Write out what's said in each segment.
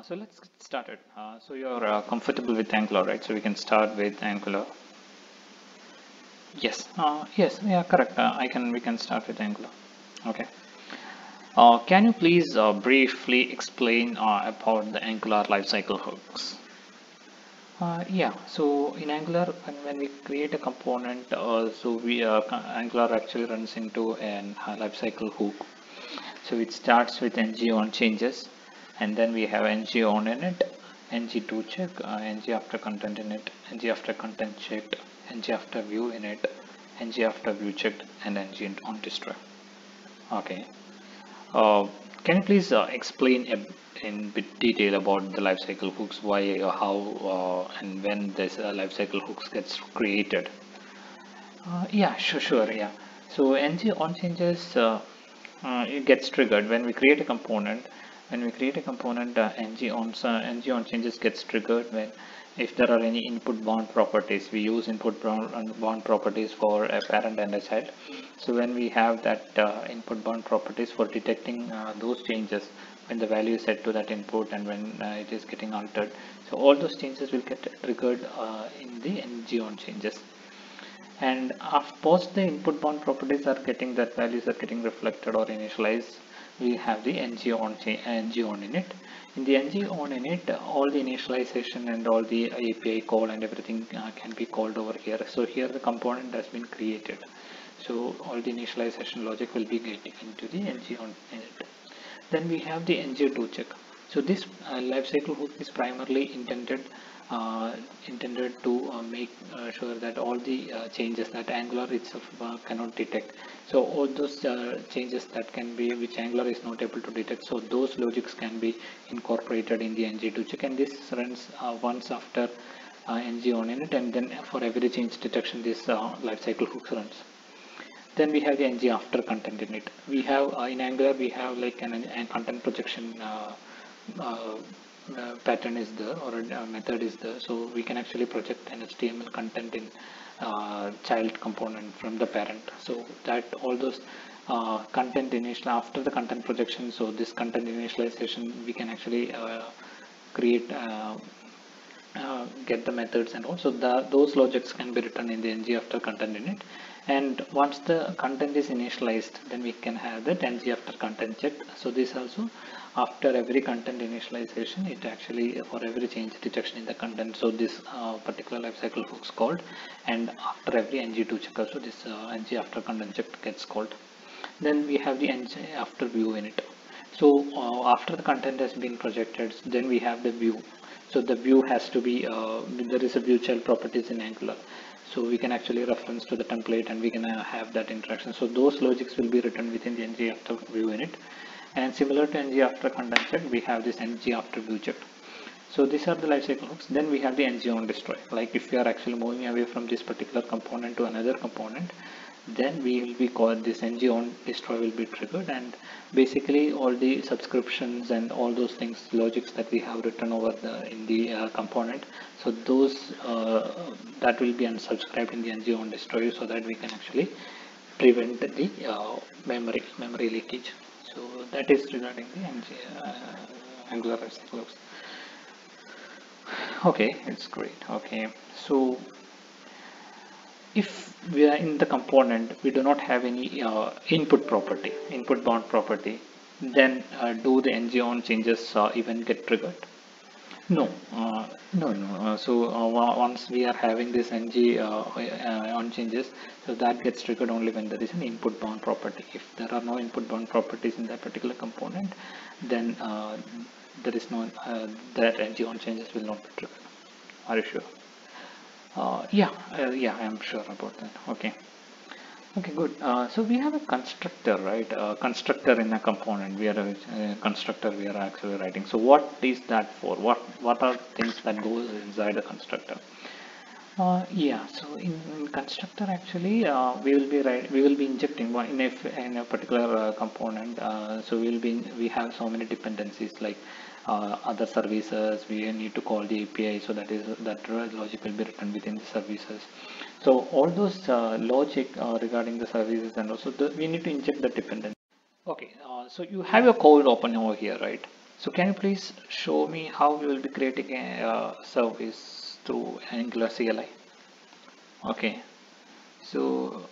So let's get started. So you're comfortable with Angular, right? So we can start with Angular. Yes, yes, yeah, correct. We can start with Angular. Okay. Can you please briefly explain about the Angular lifecycle hooks? Yeah, so in Angular, when we create a component, Angular actually runs into an lifecycle hook. So it starts with ngOnChanges, and then we have ngOnInit, ngDoCheck, ngAfterContentInit, ngAfterContentChecked, ngAfterViewInit, ngAfterViewChecked, and ngOnDestroy. Okay. Can you please explain in bit detail about the lifecycle hooks, why, how, and when this lifecycle hooks gets created? Yeah, sure, yeah. So ngOnChanges, it gets triggered when we create a component. When we create a component, ngOnChanges gets triggered when, if there are any input bound properties, we use input bound properties for a parent and a child. So when we have that input bound properties for detecting those changes, when the value is set to that input and when it is getting altered, so all those changes will get triggered in the ngOnChanges. And post the input bound properties are getting, that values are getting reflected or initialized, we have the ngOnInit. In the ngOnInit, all the initialization and all the API call and everything can be called over here. So here the component has been created. So all the initialization logic will be getting into the ngOnInit. Then we have the ngDoCheck. So this lifecycle hook is primarily intended to make sure that all the changes that Angular itself cannot detect. So all those changes that can be, which Angular is not able to detect, so those logics can be incorporated in the ngDoCheck, and this runs once after ngOnInit, and then for every change detection this lifecycle hook runs. Then we have the ngAfterContentInit. We have in Angular we have like an content projection pattern is there, or a method is there, so we can actually project an HTML content in child component from the parent, so that all those content initial after the content projection, so this content initialization we can actually create get the methods, and also those logics can be written in the ngAfterContentInit. And once the content is initialized, then we can have that ngAfterContentChecked. So this also, after every content initialization, it actually, for every change detection in the content, so this particular lifecycle hook is called, and after every ngDoCheck also this ngAfterContentChecked gets called. Then we have the ngAfterViewInit. So after the content has been projected, then we have the view. So the view has to be, there is a view child properties in Angular. So we can actually reference to the template and we can have that interaction. So those logics will be written within the ngAfterViewInit. And similar to ngAfterContentChecked, we have this ngAfterViewChecked. So these are the lifecycle hooks. Then we have the ngOnDestroy. Like if we are actually moving away from this particular component to another component, then we will be called this ngOnDestroy will be triggered, and basically all the subscriptions and all those things, logics that we have written over in the component, so those that will be unsubscribed in the ngOnDestroy, so that we can actually prevent the memory leakage. So that is regarding the Angular lifecycle hooks. Okay, it's great. Okay, so if we are in the component, we do not have any input bound property, then do the ngOnChanges even get triggered? No, no. So once we are having this ngOnChanges, so that gets triggered only when there is an input bound property. If there are no input bound properties in that particular component, then there is no that ngOnChanges will not be triggered. Are you sure? Yeah, I'm sure about that. Okay, good. So we have a constructor, right? Constructor in a component. We are a constructor. We are actually writing. So what is that for? What are things that goes inside a constructor? Yeah. So in constructor, actually, we will be injecting one in a particular component. So we have so many dependencies like other services. We need to call the API, so that logic will be written within the services. So all those logic regarding the services, and also we need to inject the dependency. Okay, so you have your code open over here, right? So can you please show me how we will be creating a service through Angular CLI? Okay, so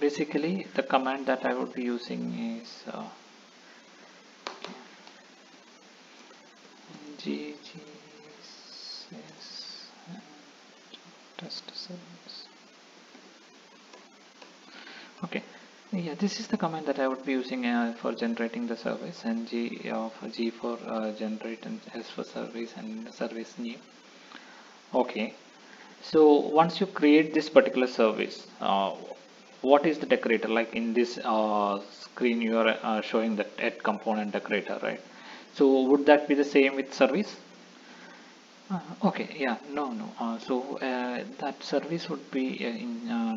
basically the command that I would be using is service. Okay, yeah, this is the command that I would be using for generating the service, and G for generate and S for service and service name. Okay, so once you create this particular service, what is the decorator? Like in this screen you are showing the add component decorator, right? So would that be the same with service? Okay, yeah, no. That service would be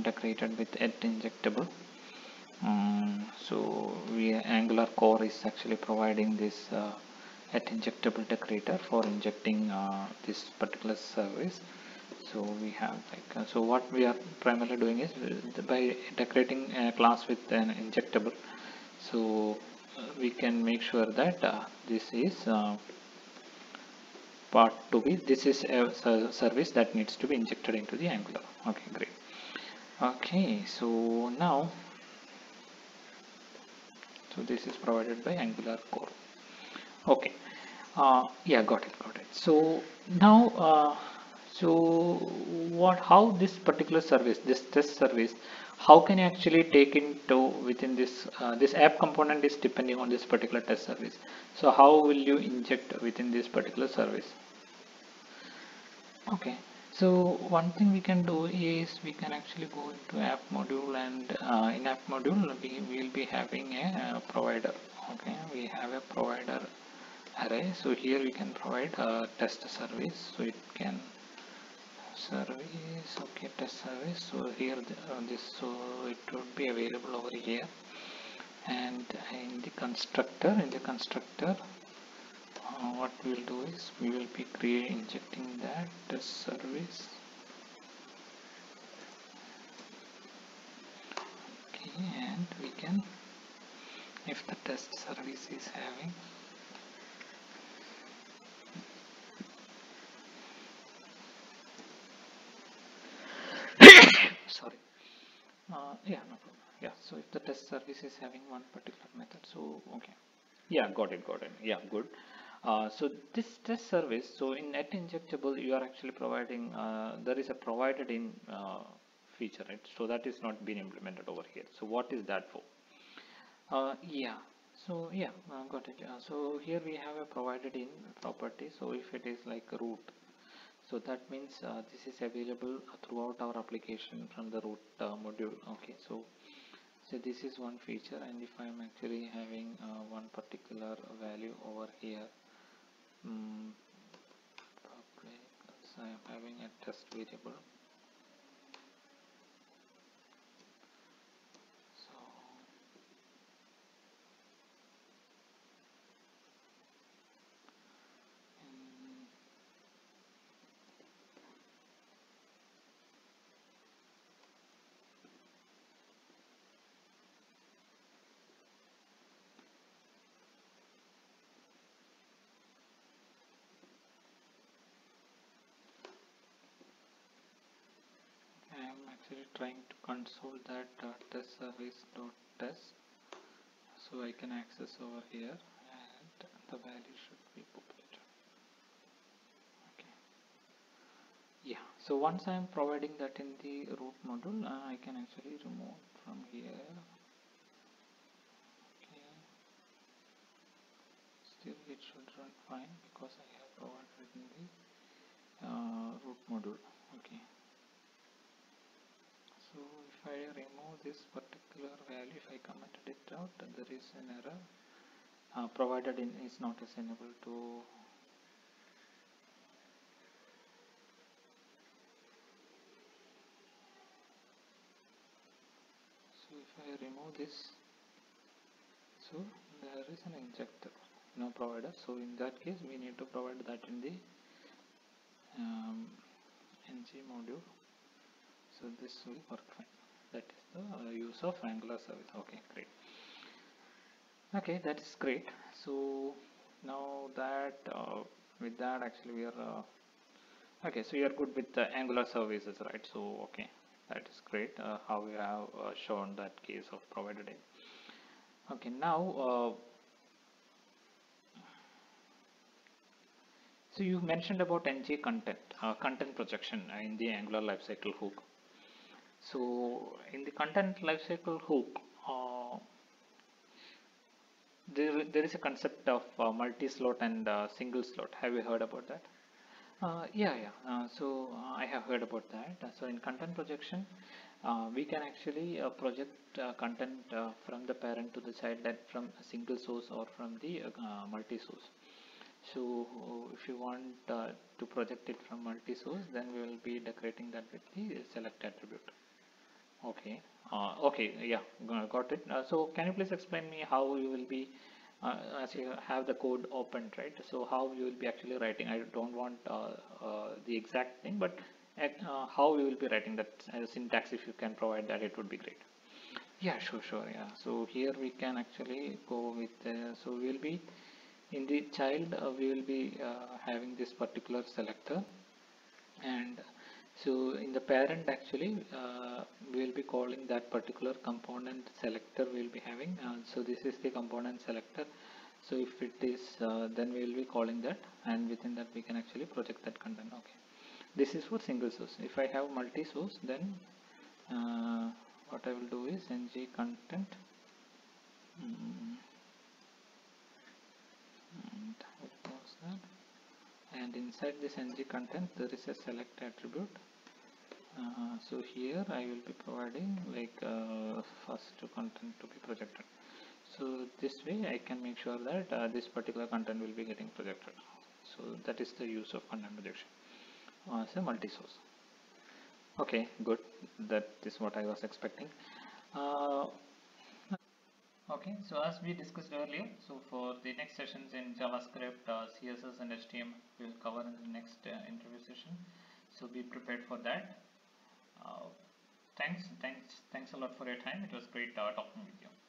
decorated with @Injectable. So Angular core is actually providing this @Injectable decorator for injecting this particular service. So we have like so what we are primarily doing is by decorating a class with an injectable, so we can make sure that this is part to be, this is a service that needs to be injected into the Angular. Okay, great. Okay, so now, so this is provided by Angular core. Okay, yeah, got it. So now how this particular service, this test service, how can you actually take into within this this app component is depending on this particular test service. So how will you inject within this particular service? Okay, so one thing we can do is we can actually go into app module, and in app module we will be having a provider. Okay, we have a provider array, so here we can provide a test service, so it can service. Okay, test service, so here so it would be available over here, and in the constructor what we'll do is we will be injecting that test service. Okay, and we can, if the test service is having so if the test service is having one particular method, so okay, yeah, got it, yeah, good. So this test service, so in @Injectable you are actually providing there is a provided in feature, right? So that is not been implemented over here, so what is that for? Got it. So here we have a provided in property, so if it is like root, so that means this is available throughout our application from the root module. Okay, so this is one feature, and if I am actually having one particular value over here, so I am having a test variable. Trying to console that test service dot test, so I can access over here, and the value should be populated. Okay, yeah, so once I am providing that in the root module, I can actually remove from here. Okay, still it should run fine because I have provided in the root module. Okay, so if I remove this particular value, if I commented it out, there is an error. Provided in is not assignable to. So if I remove this, so there is an injector, no provider. So in that case, we need to provide that in the ng module. So this will work fine. That is the use of Angular service. Okay, great. Okay, that is great. So Now that with that actually we are okay, so you are good with the Angular services, right? So okay, that is great, how we have shown that case of provided in. Okay, now so you mentioned about ngContent, content projection in the Angular lifecycle hook. So in the content lifecycle hook, there is a concept of multi-slot and single slot. Have you heard about that? So I have heard about that. So in content projection, we can actually project content from the parent to the child, that from a single source or from the multi-source. So if you want to project it from multi-source, then we will be decorating that with the select attribute. Okay, okay, yeah, got it. So can you please explain me how you will be, as you have the code opened, right? So how you will be actually writing? I don't want the exact thing, but how you will be writing that syntax, if you can provide that, it would be great. Yeah, sure, yeah. So here we can actually go with, so we will be, in the child, we will be having this particular selector, and so in the parent actually we will be calling that particular component selector we will be having. So this is the component selector. So if it is then we will be calling that, and within that we can actually project that content. Okay, this is for single source. If I have multi-source, then what I will do is ngContent, and I close that. And inside this ngContent there is a select attribute. So here I will be providing like first content to be projected. So this way I can make sure that this particular content will be getting projected. So that is the use of content projection as a multi-source. Okay, good. That is what I was expecting. Okay, so as we discussed earlier, so for the next sessions in JavaScript, CSS and HTML, we will cover in the next interview session. So be prepared for that. Thanks a lot for your time. It was great talking with you.